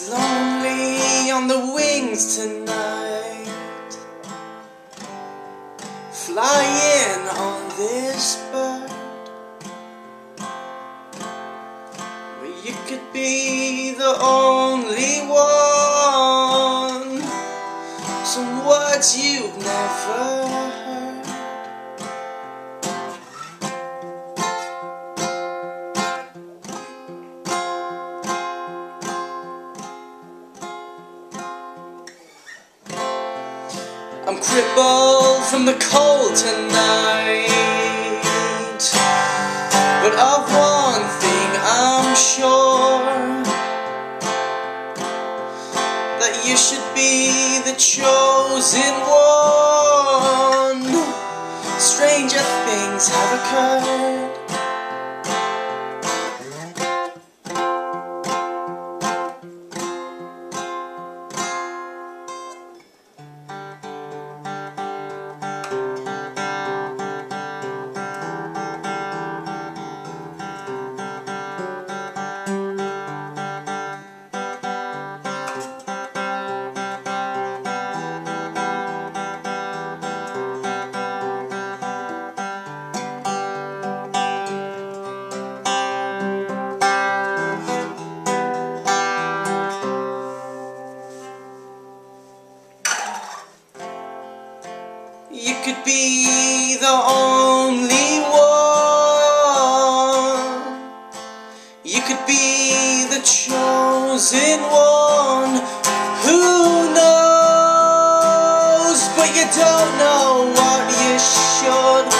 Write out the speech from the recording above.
It's lonely on the wings tonight, flying on this bird. Well, you could be the only one, some words you've never heard. I'm crippled from the cold tonight, but of one thing I'm sure, that you should be the chosen one. Stranger things have occurred. You could be the only one, you could be the chosen one. Who knows? But you don't know what you should.